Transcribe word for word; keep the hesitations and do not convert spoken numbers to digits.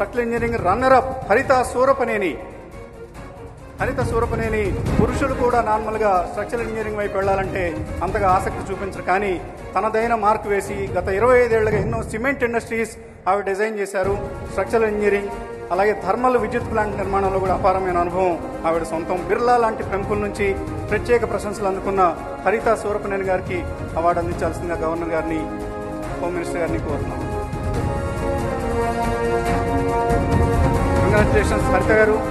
Structural Engineering runner-up Haritha Surapaneni. Haritha Surapaneni, Purushul Koda Nanmalaga, Structural Engineering by Pelalante, Amtaga Asak Chupin Chakani, Panayana Mark Vesi, Gatayroe, there cement industries have designed structural engineering. Alage thermal vidyut plant nirmanamlo kuda aparamaina anubhavam avada Sontong Virla Lanti Pamculunchi Pretcheka Presents Landuna Haritha Surapaneni gariki awadan Chelsea Governor Garni Home Minister garni korutunnam. Congratulations Haritha garu.